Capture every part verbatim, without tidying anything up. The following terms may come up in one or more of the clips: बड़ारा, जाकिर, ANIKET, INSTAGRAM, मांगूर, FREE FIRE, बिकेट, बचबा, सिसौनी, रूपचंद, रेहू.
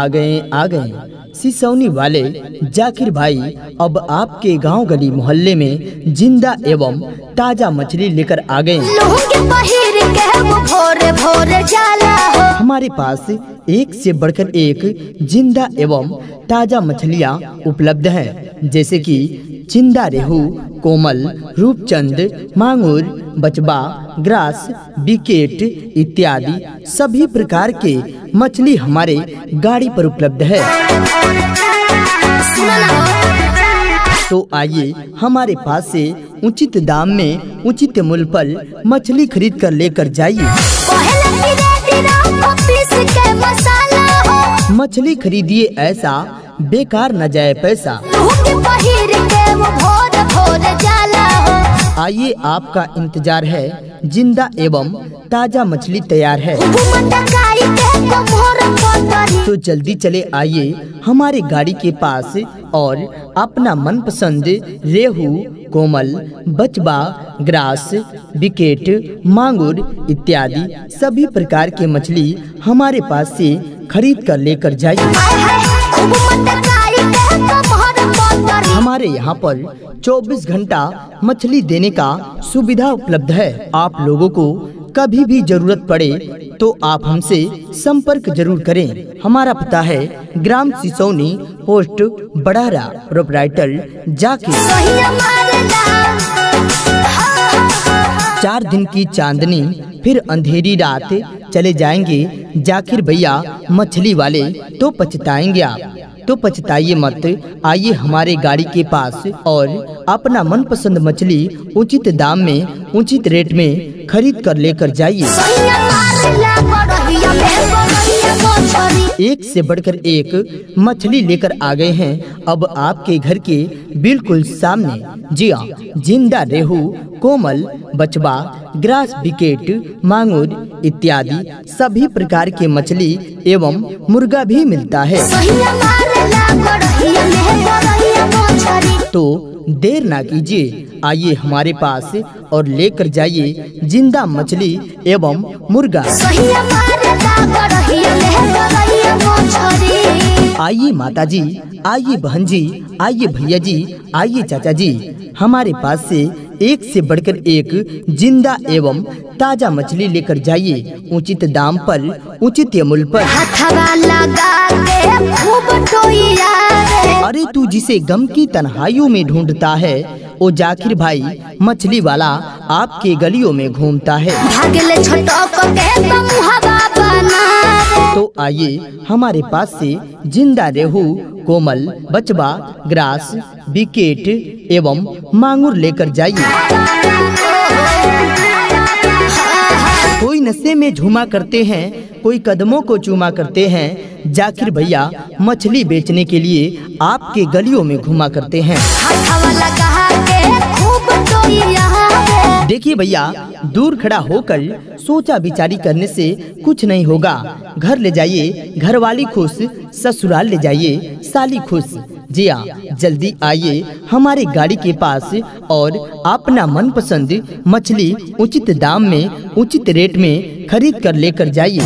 आ गए आ गए। सिसौनी वाले जाकिर भाई अब आपके गांव गली मोहल्ले में जिंदा एवं ताजा मछली लेकर आ गए। हमारे पास एक से बढ़कर एक जिंदा एवं ताजा मछलियाँ उपलब्ध हैं, जैसे कि जिंदा रेहू, कोमल, रूपचंद, मांगूर, बचबा, ग्रास, बिकेट इत्यादि सभी प्रकार के मछली हमारे गाड़ी पर उपलब्ध है। तो आइए हमारे पास से उचित दाम में उचित मूल्य पर मछली खरीद कर लेकर जाइए। मछली खरीदिए ऐसा बेकार न जाए पैसा। आइए आपका इंतजार है, जिंदा एवं ताजा मछली तैयार है, तो जल्दी चले आइए हमारे गाड़ी के पास और अपना मनपसंद रेहू, कोमल, बचबा, ग्रास, बिकेट, मांगुर इत्यादि सभी प्रकार के मछली हमारे पास से खरीद कर लेकर जाइए। हमारे यहाँ पर चौबीस घंटा मछली देने का सुविधा उपलब्ध है। आप लोगों को कभी भी जरूरत पड़े तो आप हमसे संपर्क जरूर करें। हमारा पता है ग्राम सिसौनी, पोस्ट बड़ारा, प्रोपराइटर जाकिर। चार दिन की चांदनी फिर अंधेरी रात, चले जाएंगे जाकिर भैया मछली वाले तो पछताएंगे आप। तो पछताइए मत, आइए हमारे गाड़ी के पास और अपना मनपसंद मछली उचित दाम में उचित रेट में खरीद कर लेकर जाइए। एक से बढ़कर एक मछली लेकर आ गए हैं अब आपके घर के बिल्कुल सामने। जी हाँ, जिंदा रेहू, कोमल, बचबा, ग्रास, बिकेट, मांगूर इत्यादि सभी प्रकार के मछली एवं मुर्गा भी मिलता है। तो देर ना कीजिए, आइए हमारे पास और लेकर जाइए जिंदा मछली एवं मुर्गा। आइए माताजी, आइए बहन जी, आइए भैया जी, आइए चाचा जी, हमारे पास से एक से बढ़कर एक जिंदा एवं ताजा मछली लेकर जाइए उचित दाम पर उचित मूल्य पर। अरे तू जिसे गम की तन्हाइयों में ढूंढता है, ओ जाकिर भाई मछली वाला आपके गलियों में घूमता है। तो आइए हमारे पास से जिंदा रेहू, कोमल, बचबा, ग्रास, बिकेट एवं मांगूर लेकर जाइए। कोई नशे में झूमा करते हैं, कोई कदमों को चूमा करते हैं, जाकिर भैया मछली बेचने के लिए आपके गलियों में घुमा करते हैं। देखिए भैया, दूर खड़ा होकर सोचा विचारी करने से कुछ नहीं होगा। घर ले जाइए, घरवाली खुश, ससुराल ले जाइए, साली खुश। जी हाँ, जल्दी आइए हमारे गाड़ी के पास और अपना मनपसंद मछली उचित दाम में उचित रेट में खरीद कर लेकर जाइए।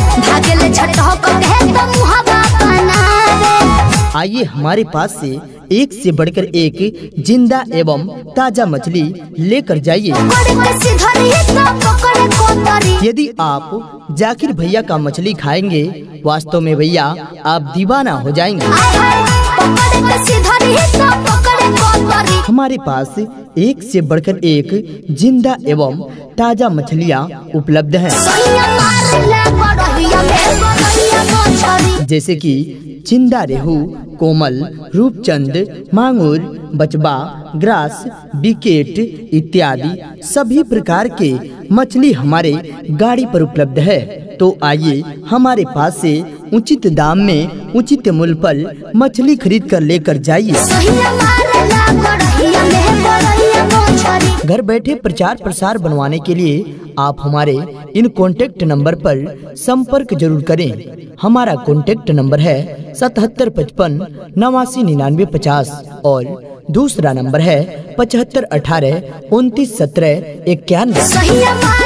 आइए हमारे पास से एक से बढ़कर एक जिंदा एवं ताजा मछली लेकर जाइए। यदि आप जाकिर भैया का मछली खाएंगे, वास्तव में भैया आप दीवाना हो जाएंगे। हमारे पास एक से बढ़कर एक जिंदा एवं ताजा मछलियाँ उपलब्ध हैं, जैसे कि जिंदा रेहू, कोमल, रूपचंद, मांगूर, बचबा, ग्रास, बिकेट इत्यादि सभी प्रकार के मछली हमारे गाड़ी पर उपलब्ध है। तो आइए हमारे पास से उचित दाम में उचित मूल्य पर मछली खरीद कर लेकर जाइए। घर बैठे प्रचार प्रसार बनवाने के लिए आप हमारे इन कॉन्टेक्ट नंबर पर संपर्क जरूर करें। हमारा कॉन्टेक्ट नंबर है सतहत्तर पचपन नवासी निन्यानवे पचास और दूसरा नंबर है पचहत्तर अठारह उनतीस सत्रह इक्यानवे।